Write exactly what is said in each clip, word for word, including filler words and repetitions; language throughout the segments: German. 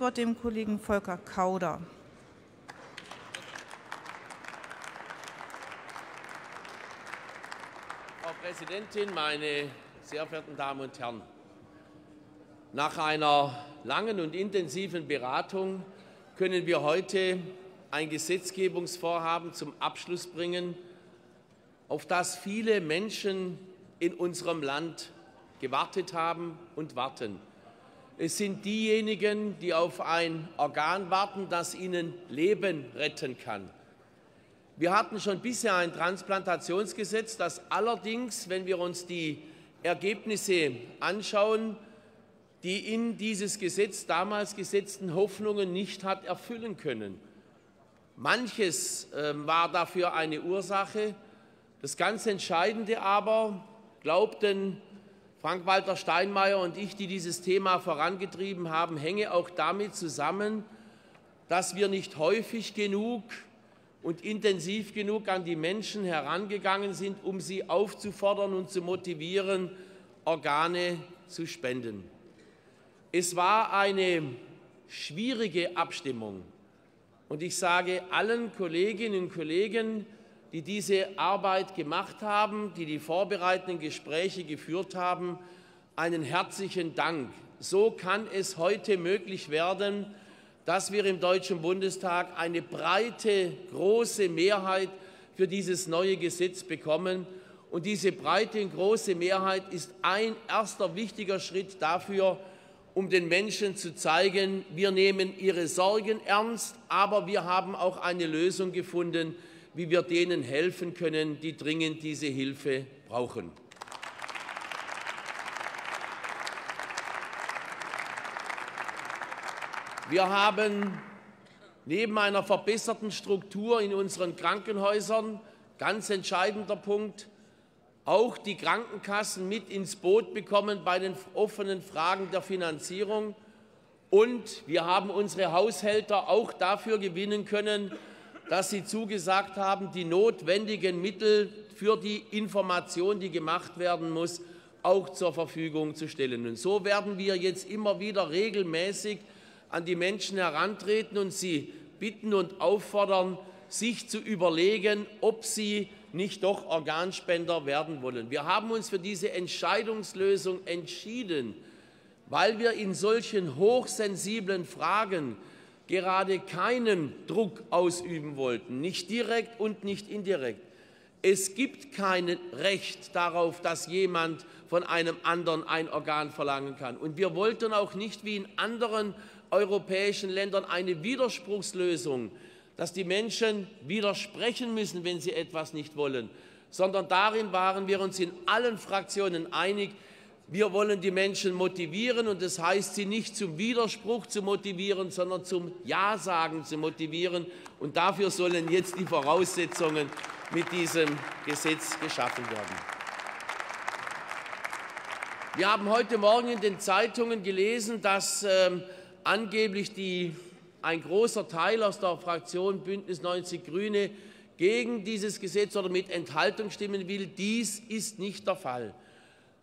Das Wort dem Kollegen Volker Kauder. Frau Präsidentin, meine sehr verehrten Damen und Herren! Nach einer langen und intensiven Beratung können wir heute ein Gesetzgebungsvorhaben zum Abschluss bringen, auf das viele Menschen in unserem Land gewartet haben und warten. Es sind diejenigen, die auf ein Organ warten, das ihnen Leben retten kann. Wir hatten schon bisher ein Transplantationsgesetz, das allerdings, wenn wir uns die Ergebnisse anschauen, die in dieses Gesetz damals gesetzten Hoffnungen nicht hat erfüllen können. Manches äh, war dafür eine Ursache. Das ganz Entscheidende aber, glaubten Frank-Walter Steinmeier und ich, die dieses Thema vorangetrieben haben, hänge auch damit zusammen, dass wir nicht häufig genug und intensiv genug an die Menschen herangegangen sind, um sie aufzufordern und zu motivieren, Organe zu spenden. Es war eine schwierige Abstimmung. Und ich sage allen Kolleginnen und Kollegen, die diese Arbeit gemacht haben, die die vorbereitenden Gespräche geführt haben, einen herzlichen Dank. So kann es heute möglich werden, dass wir im Deutschen Bundestag eine breite, große Mehrheit für dieses neue Gesetz bekommen. Und diese breite und große Mehrheit ist ein erster wichtiger Schritt dafür, um den Menschen zu zeigen, wir nehmen ihre Sorgen ernst, aber wir haben auch eine Lösung gefunden, wie wir denen helfen können, die dringend diese Hilfe brauchen. Wir haben neben einer verbesserten Struktur in unseren Krankenhäusern, ganz entscheidender Punkt, auch die Krankenkassen mit ins Boot bekommen bei den offenen Fragen der Finanzierung. Und wir haben unsere Haushälter auch dafür gewinnen können, dass sie zugesagt haben, die notwendigen Mittel für die Information, die gemacht werden muss, auch zur Verfügung zu stellen. Und so werden wir jetzt immer wieder regelmäßig an die Menschen herantreten und sie bitten und auffordern, sich zu überlegen, ob sie nicht doch Organspender werden wollen. Wir haben uns für diese Entscheidungslösung entschieden, weil wir in solchen hochsensiblen Fragen gerade keinen Druck ausüben wollten, nicht direkt und nicht indirekt. Es gibt kein Recht darauf, dass jemand von einem anderen ein Organ verlangen kann. Und wir wollten auch nicht wie in anderen europäischen Ländern eine Widerspruchslösung, dass die Menschen widersprechen müssen, wenn sie etwas nicht wollen, sondern darin waren wir uns in allen Fraktionen einig, wir wollen die Menschen motivieren, und das heißt, sie nicht zum Widerspruch zu motivieren, sondern zum Ja-Sagen zu motivieren. Und dafür sollen jetzt die Voraussetzungen mit diesem Gesetz geschaffen werden. Wir haben heute Morgen in den Zeitungen gelesen, dass äh, angeblich die, ein großer Teil aus der Fraktion Bündnis neunzig Grüne gegen dieses Gesetz oder mit Enthaltung stimmen will. Dies ist nicht der Fall,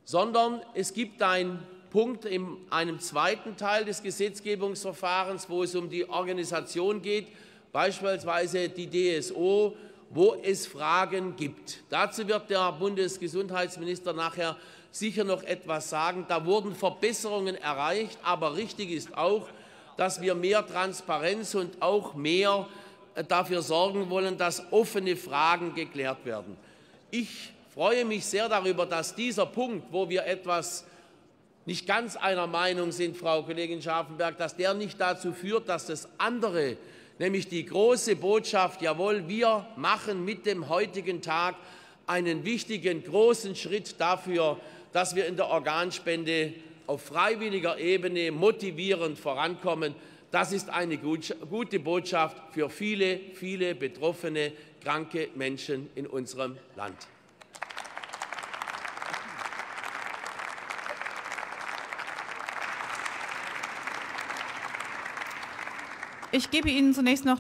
sondern es gibt einen Punkt in einem zweiten Teil des Gesetzgebungsverfahrens, wo es um die Organisation geht, beispielsweise die D S O, wo es Fragen gibt. Dazu wird der Bundesgesundheitsminister nachher sicher noch etwas sagen. Da wurden Verbesserungen erreicht, aber richtig ist auch, dass wir mehr Transparenz und auch mehr dafür sorgen wollen, dass offene Fragen geklärt werden. Ich Ich freue mich sehr darüber, dass dieser Punkt, wo wir etwas nicht ganz einer Meinung sind, Frau Kollegin Scharfenberg, dass der nicht dazu führt, dass das andere, nämlich die große Botschaft, jawohl, wir machen mit dem heutigen Tag einen wichtigen, großen Schritt dafür, dass wir in der Organspende auf freiwilliger Ebene motivierend vorankommen. Das ist eine gute Botschaft für viele, viele betroffene, kranke Menschen in unserem Land. Ich gebe Ihnen zunächst noch